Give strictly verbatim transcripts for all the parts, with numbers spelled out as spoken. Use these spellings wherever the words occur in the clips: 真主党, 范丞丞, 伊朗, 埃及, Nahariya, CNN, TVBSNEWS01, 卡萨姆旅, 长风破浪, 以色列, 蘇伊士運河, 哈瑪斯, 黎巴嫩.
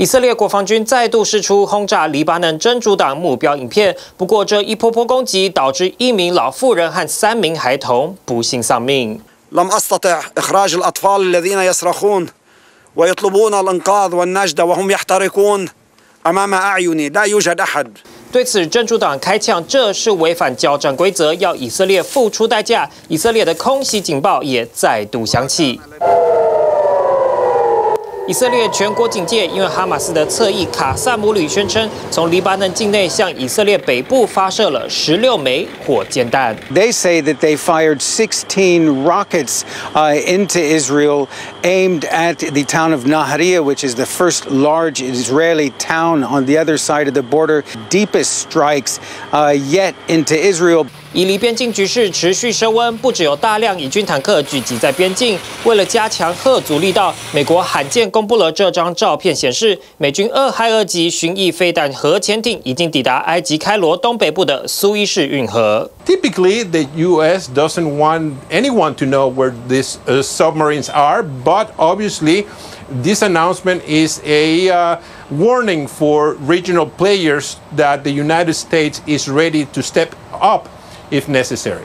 以色列国防军再度释出轰炸黎巴嫩真主党目标影片，不过这一波波攻击导致一名老妇人和三名孩童不幸丧命。 لم أستطع إخراج الأطفال الذين يصرخون ويطلبون الإنقاذ والنجدة وهم يحترقون أمام أعيني لا يوجد أحد. 对此，真主党开枪，这是违反交战规则，要以色列付出代价。以色列的空袭警报也再度响起。 以色列全国警戒，因为哈马斯的侧翼卡萨姆旅宣称，从黎巴嫩境内向以色列北部发射了十六枚火箭弹。They say that they fired sixteen rockets into Israel, aimed at the town of Nahariya, which is the first large Israeli town on the other side of the border. Deepest strikes yet into Israel. 以黎边境局势持续升温，不只有大量以军坦克聚集在边境。为了加强嚇阻力道，美国罕见公布了这张照片，显示美军二海二级巡弋飞弹核潜艇已经抵达埃及开罗东北部的苏伊士运河。Typically, the U S doesn't want anyone to know where these submarines are, but obviously, this announcement is a warning for regional players that the United States is ready to step up. If necessary.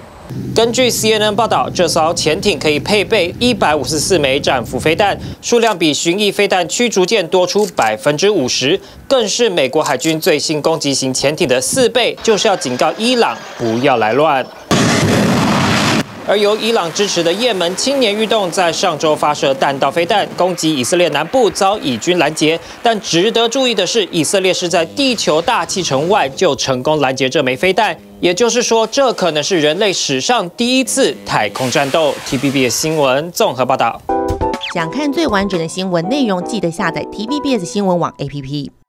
根据 C N N 报道，这艘潜艇可以配备一百五十四枚战斧飞弹，数量比巡弋飞弹驱逐舰多出 百分之五十， 更是美国海军最新攻击型潜艇的四倍，就是要警告伊朗不要来乱。 而由伊朗支持的也门青年运动在上周发射弹道飞弹攻击以色列南部，遭以军拦截。但值得注意的是，以色列是在地球大气层外就成功拦截这枚飞弹，也就是说，这可能是人类史上第一次太空战斗。T V B S 新闻综合报道。想看最完整的新闻内容，记得下载 T V B S 新闻网 A P P。